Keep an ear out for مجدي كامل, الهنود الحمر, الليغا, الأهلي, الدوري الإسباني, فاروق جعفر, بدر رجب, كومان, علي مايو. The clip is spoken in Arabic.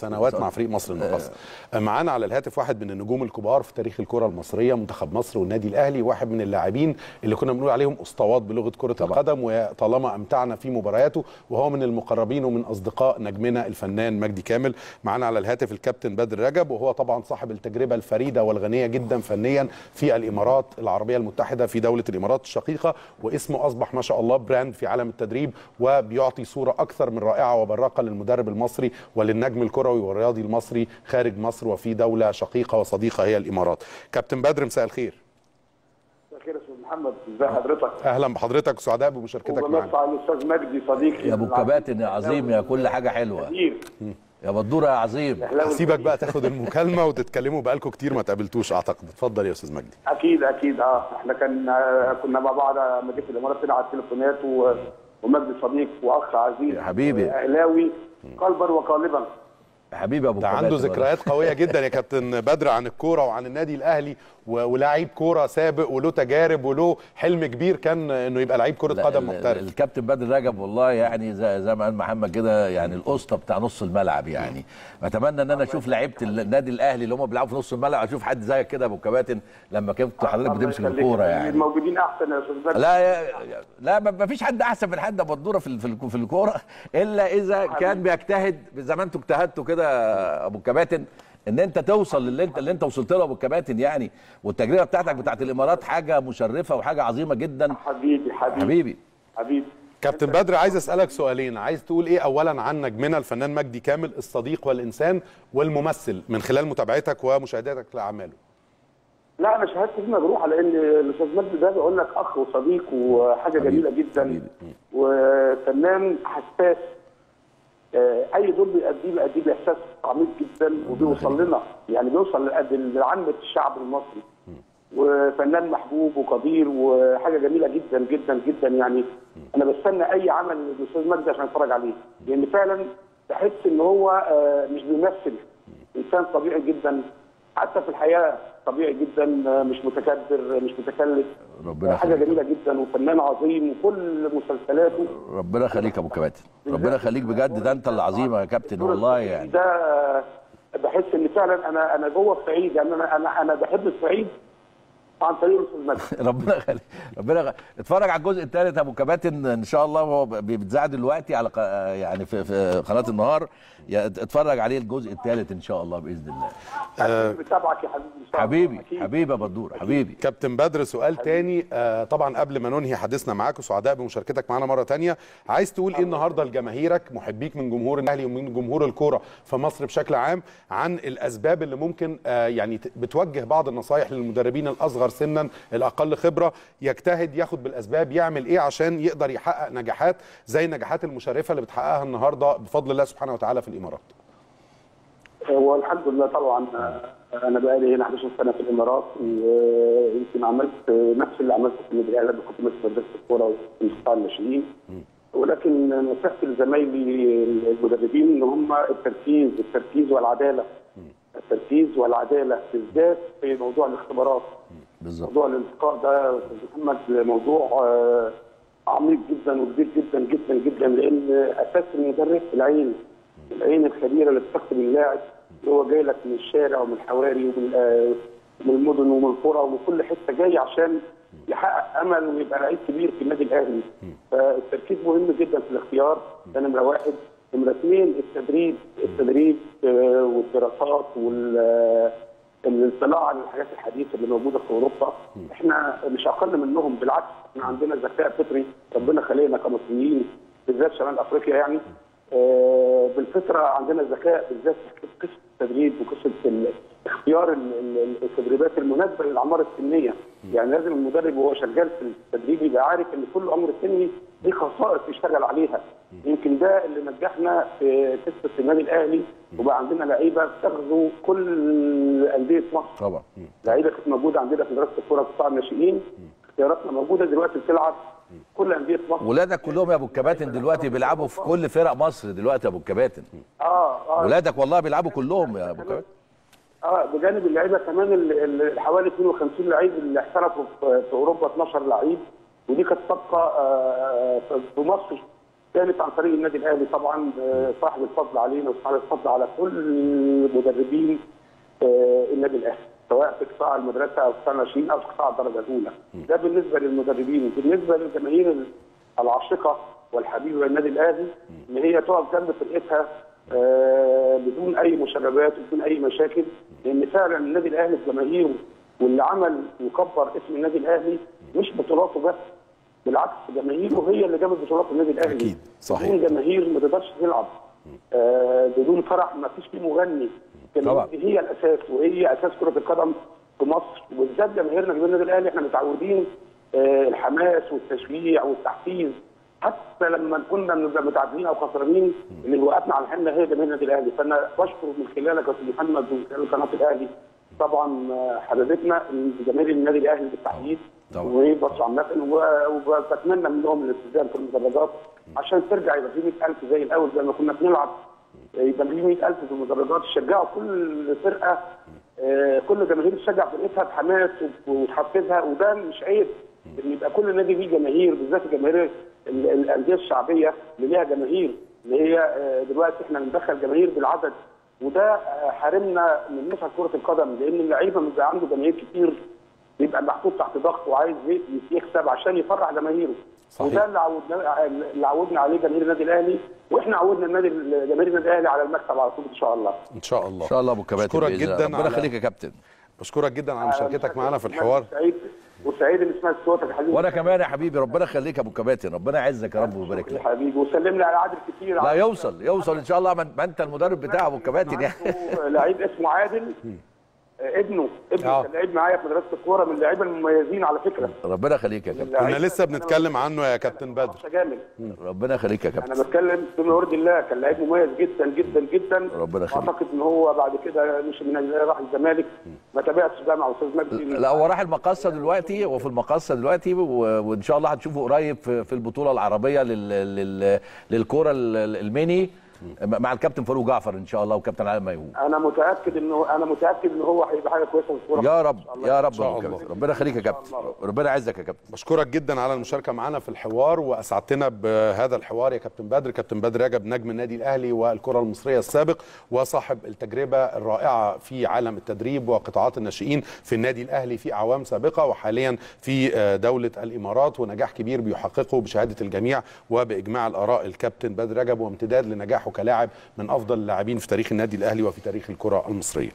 سنوات مع فريق مصر المقاصة. معانا على الهاتف واحد من النجوم الكبار في تاريخ الكرة المصرية، منتخب مصر والنادي الأهلي، واحد من اللاعبين اللي كنا بنقول عليهم اسطوات بلغة كرة القدم، وطالما امتعنا في مبارياته، وهو من المقربين ومن أصدقاء نجمنا الفنان مجدي كامل. معانا على الهاتف الكابتن بدر رجب، وهو طبعا صاحب التجربة الفريدة والغنية جدا فنيا في الإمارات العربية المتحدة، في دولة الإمارات الشقيقة، واسمه أصبح ما شاء الله براند في عالم التدريب، وبيعطي صورة أكثر من رائعة وبراقة للمدرب المصري وللنجم الكروي والرياضي المصري خارج مصر وفي دولة شقيقة وصديقة هي الإمارات. كابتن بدر، مساء الخير. مساء الخير يا أستاذ محمد، إزاي حضرتك؟ أهلا بحضرتك، سعداء بمشاركتك معانا. وبنص على الأستاذ مجدي صديقي يا أبو الكباتن يا عظيم، يا كل حاجة حلوة كتير. يا بدورة يا عظيم، هسيبك بقى تاخد المكالمة وتتكلموا، بقالكم كتير ما تقابلتوش أعتقد. اتفضل يا أستاذ مجدي. أكيد إحنا كنا مع بعض لما جيت الإمارات كده على التليفونات، ومجدي صديق وأخ عزيز يا حبيبي أهلاوي قلبا وقالبا حبيبي ابو كابتن. عنده ذكريات قويه جدا يا كابتن بدر عن الكوره وعن النادي الاهلي، ولاعيب كوره سابق وله تجارب وله حلم كبير كان انه يبقى لعيب كره قدم محترف. الكابتن بدر رجب والله يعني زي ما قال محمد كده، يعني الاسطى بتاع نص الملعب. يعني بتمنى ان انا اشوف لعيبه النادي الاهلي اللي هم بيلعبوا في نص الملعب، اشوف حد زيك كده يا ابو كباتن لما كنت حضرتك بتمسك الكوره. يعني الموجودين احسن يا استاذ بدر. لا ما فيش حد احسن من حد ابو الدوره في الكوره، الا اذا كان بيجتهد زي ما انتوا اجتهدتوا كده ابو الكباتن، ان انت توصل اللي انت وصلت له ابو الكباتن يعني. والتجربه بتاعتك بتاعت الامارات حاجه مشرفه وحاجه عظيمه جدا حبيبي. كابتن بدر، عايز اسالك سؤالين. عايز تقول ايه اولا عن نجمنا الفنان مجدي كامل، الصديق والانسان والممثل، من خلال متابعتك ومشاهدتك لاعماله؟ لا، انا شاهدت فيه مجروحه، لان الاستاذ مجدي ده بيقول لك اخ وصديق وحاجه جميله جدا، وفنان حساس. اي دور بيأديه باحساس عميق جدا، وبيوصل لنا يعني بيوصل لعامه الشعب المصري، وفنان محبوب وقدير وحاجه جميله جدا جدا جدا. يعني انا بستنى اي عمل للاستاذ مجدي عشان اتفرج عليه، لان فعلا بحس ان هو مش بيمثل، انسان طبيعي جدا حتى في الحياه، طبيعي جدا، مش متكبر، مش متكلف. ربنا حاجه جميله جدا، وفنان عظيم، وكل مسلسلاته. ربنا يخليك يا ابو كباتن، ربنا يخليك بجد، ده انت العظيم يا كابتن والله. يعني ده بحس ان فعلا انا جوه الصعيد، يعني انا بحب الصعيد عن طريق الاستاذ مجدي. ربنا يخليك اتفرج على الجزء الثالث يا ابو كباتن ان شاء الله، هو بيتذاع دلوقتي على يعني في قناه النهار. اتفرج عليه الجزء الثالث ان شاء الله باذن الله. بتابعك يا حبيبي يا بدور حبيبي. كابتن بدر، سؤال تاني طبعا قبل ما ننهي حديثنا معاك، وسعداء بمشاركتك معانا مره تانيه. عايز تقول ايه النهارده لجماهيرك، محبيك من جمهور الاهلي ومن جمهور الكوره في مصر بشكل عام، عن الاسباب اللي ممكن يعني بتوجه بعض النصايح للمدربين الاصغر سنا الاقل خبره، يجتهد ياخد بالاسباب، يعمل ايه عشان يقدر يحقق نجاحات زي النجاحات المشرفه اللي بتحققها النهارده بفضل الله سبحانه وتعالى في الامارات؟ هو الحمد لله طبعا انا بقالي هنا 11 سنه في الامارات، ويمكن عملت نفس اللي عملته في النادي الاهلي، كنت ماسك مدرسه الكوره في القطاع الناشئين. ولكن نصيحتي لزمايلي المدربين ان هم التركيز والعداله بالذات في موضوع الاختبارات. بالظبط، موضوع الانتقاء ده محمد موضوع عميق جدا وكبير جدا جدا جدا، لان اساس المدرب العين الخبيره اللي بتخدم اللاعب، اللي هو جاي لك من الشارع ومن الحواري ومن المدن ومن القرى ومن كل حته، جاي عشان يحقق امل ويبقى لعيب كبير في النادي الاهلي. فالتركيز مهم جدا في الاختيار، ده نمره واحد. نمره اثنين، التدريب والدراسات والاطلاع على الحاجات الحديثه اللي موجوده في اوروبا. احنا مش اقل منهم، بالعكس احنا عندنا ذكاء فطري ربنا خلينا كمصريين، بالذات شمال افريقيا يعني. بالفطره عندنا ذكاء، بالذات في قصه التدريب وقصه اختيار التدريبات المناسبه للاعمار السنيه. يعني لازم المدرب وهو شغال في التدريب يبقى عارف ان كل امر سني ليه خصائص يشتغل عليها. يمكن ده اللي نجحنا في قصه النادي الاهلي، وبقى عندنا لعيبه بتغزو كل انديه مصر. طبعا لعيبه كانت موجوده عندنا في مدرسه الكوره في قطاع الناشئين، اختياراتنا موجوده دلوقتي بتلعب كل انديه مصر. ولادك كلهم يا ابو الكباتن دلوقتي بيلعبوا في كل فرق مصر دلوقتي يا ابو الكباتن. ولادك والله بيلعبوا كلهم يا ابو الكباتن. بجانب اللعيبه كمان حوالي 52 لعيب اللي احترفوا في اوروبا، 12 لعيب، ودي كانت صفقه في مصر ثالث عن طريق النادي الاهلي طبعا صاحب الفضل علينا وصاحب الفضل على كل مدربين النادي الاهلي سواء في قطاع المدرسه او قطاع الناشئين او في قطاع الدرجه الاولى. ده بالنسبه للمدربين. بالنسبه للجماهير العاشقه والحبيبه للنادي الاهلي ان هي تقف جنب فرقتها بدون اي مشربات وبدون اي مشاكل، لان فعلا النادي الاهلي الجماهير واللي عمل وكبر اسم النادي الاهلي مش بطولاته بس، بالعكس جماهيره هي اللي جابت بطولات النادي الاهلي. اكيد صحيح. بدون جماهير ما تقدرش تلعب، بدون فرح ما فيش فيه مغني. طبعا هي الاساس وهي اساس كره القدم في مصر، وبالذات جماهيرنا في النادي الاهلي احنا متعودين الحماس والتشجيع والتحفيز، حتى لما كنا متعادلين او خسرانين اللي وقفنا على الحنه هي جماهير النادي الاهلي. فانا بشكر من خلالك يا استاذ محمد ومن خلال قناه الاهلي طبعا حبيبتنا جماهير النادي الاهلي بالتحديد، وبص عامه وبتمنى منهم الالتزام في المدرجات عشان ترجع يبقى في 100,000 زي الاول، زي ما كنا بنلعب يبقى في 100,000 في المدرجات، تشجعوا كل فرقه، كل جماهير تشجع فرقتها بحماس وتحفزها، وده مش عيب ان يبقى كل نادي ليه جماهير، بالذات الجماهير الانديه الشعبيه اللي ليها جماهير، اللي هي دلوقتي احنا بندخل جماهير بالعدد، وده حارمنا من نفع كره القدم، لان اللعيبه مش عنده جماهير كتير بيبقى محطوط تحت ضغط وعايز يكسب عشان يفرح جماهيره. صحيح. وده اللي عودنا عليه جماهير النادي الاهلي، واحنا عودنا جماهير النادي الاهلي على المكسب على طول ان شاء الله. ان شاء الله. ان شاء الله ابو الكباتن. بشكرك جدا، ربنا يخليك يا كابتن. بشكرك جدا على مشاركتك معانا في الحوار. وسعيد اللي سمعت صوتك يا حبيبي. وانا كمان يا حبيبي، ربنا يخليك يا ابو الكباتن، ربنا يعزك يا رب ويبارك لك. يا حبيبي وسلم لي على عادل كتير. لا يوصل ان شاء الله، ما انت المدرب بتاع ابو الكباتن يعني. لعيب اسمه عادل ابنه كان لعيب معايا في مدرسه الكوره، من اللعيبه المميزين على فكره. ربنا يخليك يا كابتن. كنا لسه بنتكلم عنه يا كابتن بدر. ربنا يخليك يا كابتن. انا بتكلم بما يرضي الله، كان لعيب مميز جدا جدا جدا. ربنا يخليك. اعتقد ان هو بعد كده مش من راح الزمالك، ما تابعتش بقى مع استاذ مجدي. لا هو راح المقصه دلوقتي، وفي المقصه دلوقتي، وان شاء الله هتشوفه قريب في البطوله العربيه للكوره الميني مع الكابتن فاروق جعفر ان شاء الله وكابتن علي مايو. انا متاكد ان هو هيبقى حاجه كويسه في الكوره. يا رب يا رب ربنا يخليك يا كابتن، ربنا يعزك يا كابتن. بشكرك جدا على المشاركه معانا في الحوار، واسعدتنا بهذا الحوار يا كابتن بدر. كابتن بدر رجب نجم النادي الاهلي والكره المصريه السابق، وصاحب التجربه الرائعه في عالم التدريب وقطاعات الناشئين في النادي الاهلي في اعوام سابقه، وحاليا في دوله الامارات، ونجاح كبير بيحققه بشهاده الجميع وباجماع الاراء الكابتن بدر رجب، وامتداد لنجاحه كلاعب من افضل اللاعبين في تاريخ النادي الاهلي وفي تاريخ الكره المصريه.